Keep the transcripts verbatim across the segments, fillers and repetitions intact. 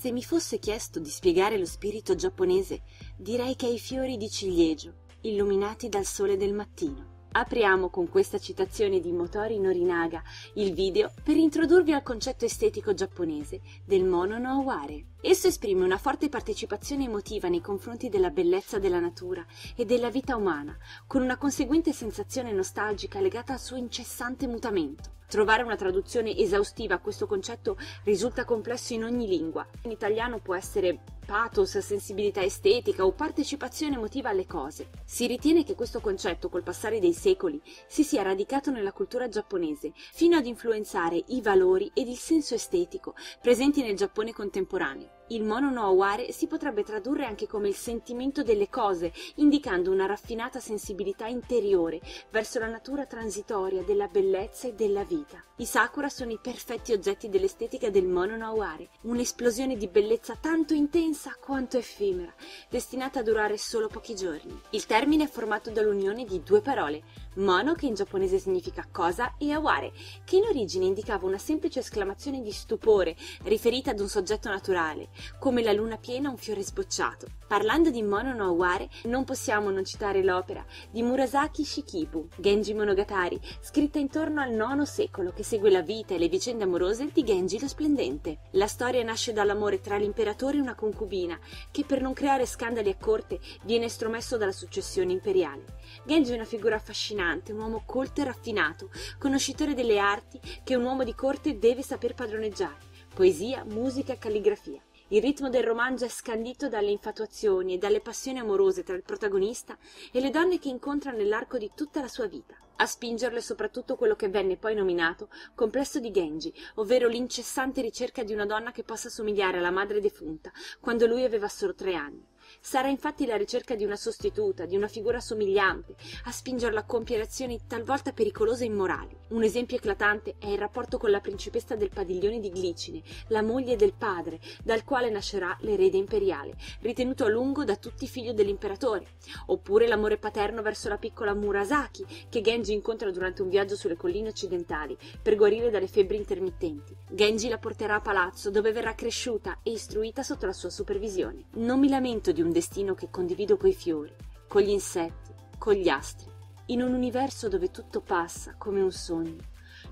Se mi fosse chiesto di spiegare lo spirito giapponese, direi che è i fiori di ciliegio, illuminati dal sole del mattino. Apriamo con questa citazione di Motoori Norinaga il video per introdurvi al concetto estetico giapponese del mono no aware. Esso esprime una forte partecipazione emotiva nei confronti della bellezza della natura e della vita umana, con una conseguente sensazione nostalgica legata al suo incessante mutamento. Trovare una traduzione esaustiva a questo concetto risulta complesso in ogni lingua. In italiano può essere pathos, sensibilità estetica o partecipazione emotiva alle cose. Si ritiene che questo concetto, col passare dei secoli, si sia radicato nella cultura giapponese, fino ad influenzare i valori ed il senso estetico presenti nel Giappone contemporaneo. Il mono no aware si potrebbe tradurre anche come il sentimento delle cose, indicando una raffinata sensibilità interiore verso la natura transitoria della bellezza e della vita. I sakura sono i perfetti oggetti dell'estetica del mono no aware, un'esplosione di bellezza tanto intensa quanto effimera, destinata a durare solo pochi giorni. Il termine è formato dall'unione di due parole, mono, che in giapponese significa cosa, e aware, che in origine indicava una semplice esclamazione di stupore riferita ad un soggetto naturale, come la luna piena o un fiore sbocciato. Parlando di mono no aware, non possiamo non citare l'opera di Murasaki Shikibu, Genji monogatari, scritta intorno al nono secolo, che segue la vita e le vicende amorose di Genji lo Splendente. La storia nasce dall'amore tra l'imperatore e una concubina, che per non creare scandali a corte viene estromesso dalla successione imperiale. Genji è una figura affascinante, un uomo colto e raffinato, conoscitore delle arti che un uomo di corte deve saper padroneggiare: poesia, musica e calligrafia. Il ritmo del romanzo è scandito dalle infatuazioni e dalle passioni amorose tra il protagonista e le donne che incontra nell'arco di tutta la sua vita. A spingerlo è soprattutto quello che venne poi nominato complesso di Genji, ovvero l'incessante ricerca di una donna che possa somigliare alla madre defunta quando lui aveva solo tre anni. Sarà infatti la ricerca di una sostituta, di una figura somigliante, a spingerlo a compiere azioni talvolta pericolose e immorali. Un esempio eclatante è il rapporto con la principessa del padiglione di Glicine, la moglie del padre, dal quale nascerà l'erede imperiale, ritenuto a lungo da tutti figlio dell'imperatore. Oppure l'amore paterno verso la piccola Murasaki, che Genji incontra durante un viaggio sulle colline occidentali per guarire dalle febbri intermittenti. Genji la porterà a palazzo, dove verrà cresciuta e istruita sotto la sua supervisione. Non mi lamento di un destino che condivido coi fiori, con gli insetti, con gli astri, in un universo dove tutto passa come un sogno.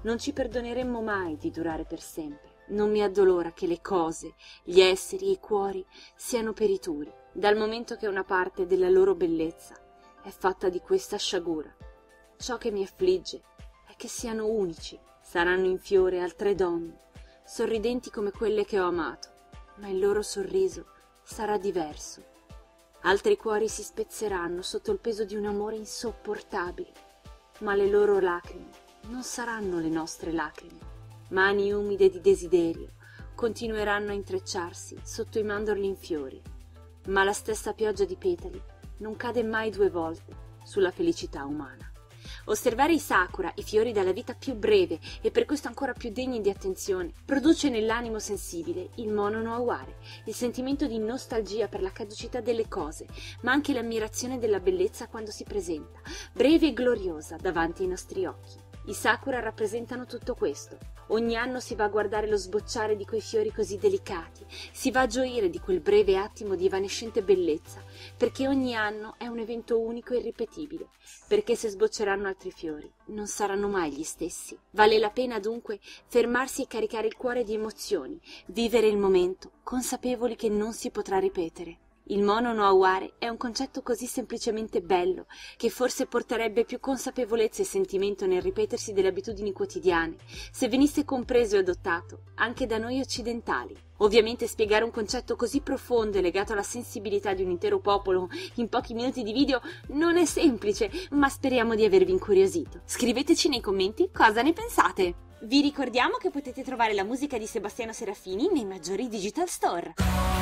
Non ci perdoneremmo mai di durare per sempre. Non mi addolora che le cose, gli esseri e i cuori siano perituri, dal momento che una parte della loro bellezza è fatta di questa sciagura. Ciò che mi affligge è che siano unici. Saranno in fiore altre donne, sorridenti come quelle che ho amato, ma il loro sorriso sarà diverso. Altri cuori si spezzeranno sotto il peso di un amore insopportabile, ma le loro lacrime non saranno le nostre lacrime. Mani umide di desiderio continueranno a intrecciarsi sotto i mandorli in fiore, ma la stessa pioggia di petali non cade mai due volte sulla felicità umana. Osservare i sakura, i fiori dalla vita più breve e per questo ancora più degni di attenzione, produce nell'animo sensibile il mono no aware, il sentimento di nostalgia per la caducità delle cose, ma anche l'ammirazione della bellezza quando si presenta, breve e gloriosa, davanti ai nostri occhi. I sakura rappresentano tutto questo. Ogni anno si va a guardare lo sbocciare di quei fiori così delicati, si va a gioire di quel breve attimo di evanescente bellezza, perché ogni anno è un evento unico e irripetibile, perché se sbocceranno altri fiori non saranno mai gli stessi. Vale la pena dunque fermarsi e caricare il cuore di emozioni, vivere il momento, consapevoli che non si potrà ripetere. Il mono no aware è un concetto così semplicemente bello che forse porterebbe più consapevolezza e sentimento nel ripetersi delle abitudini quotidiane, se venisse compreso e adottato anche da noi occidentali. Ovviamente spiegare un concetto così profondo e legato alla sensibilità di un intero popolo in pochi minuti di video non è semplice, ma speriamo di avervi incuriosito. Scriveteci nei commenti cosa ne pensate! Vi ricordiamo che potete trovare la musica di Sebastiano Serafini nei maggiori digital store.